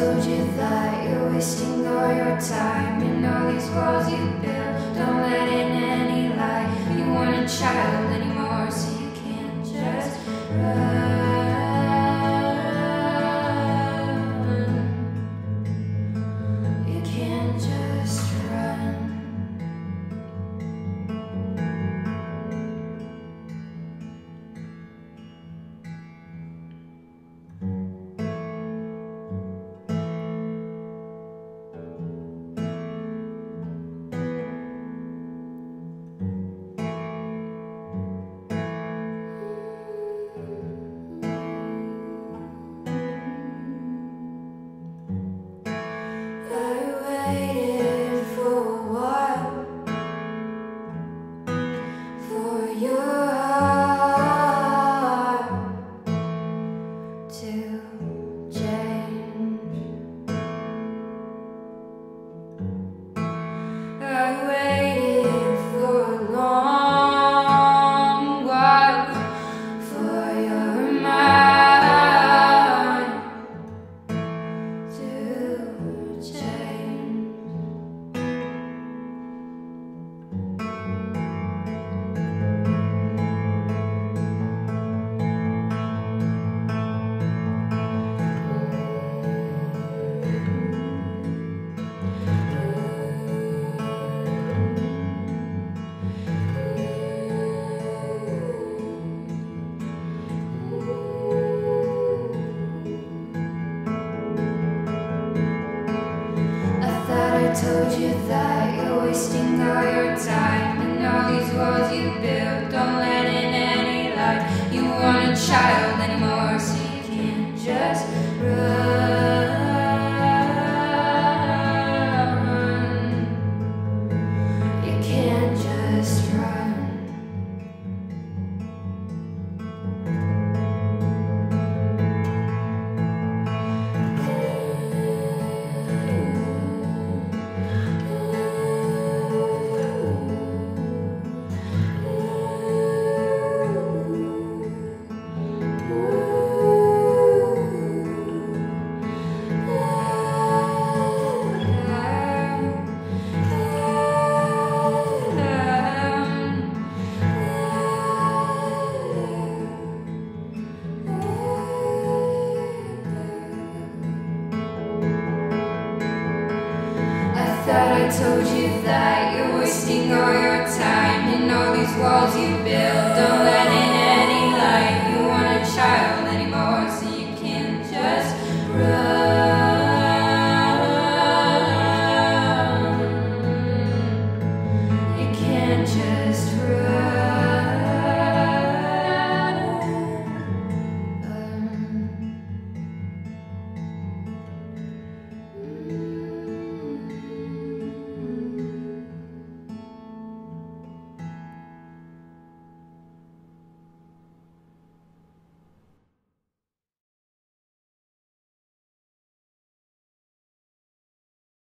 told you that you're wasting all your time and all these walls you build. Don't let in any light. You want a child anymore, so you can't just run. You can't just told you that you're wasting all your time and all these walls you build. Don't let in any light. You want a child anymore, so you can't just run. You can't just run. I told you that you're wasting all your time and all these walls you build. Don't let it